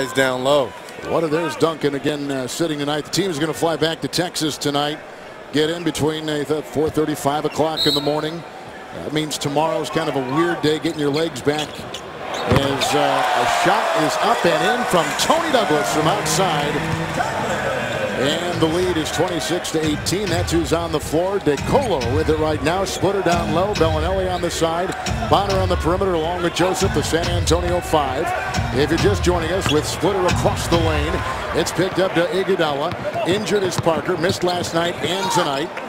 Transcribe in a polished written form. Guys down low. What a there's Duncan again sitting tonight. The team is going to fly back to Texas tonight. Get in between 4:30, 5 o'clock in the morning. That means tomorrow's kind of a weird day. Getting your legs back. As a shot is up and in from Toney Douglas from outside. And the lead is 26-18. That's who's on the floor. De Colo with it right now. Splitter down low. Belinelli on the side. Bonner on the perimeter along with Joseph, the San Antonio 5. If you're just joining us, with Splitter across the lane, it's picked up to Iguodala. Injured is Parker. Missed last night and tonight.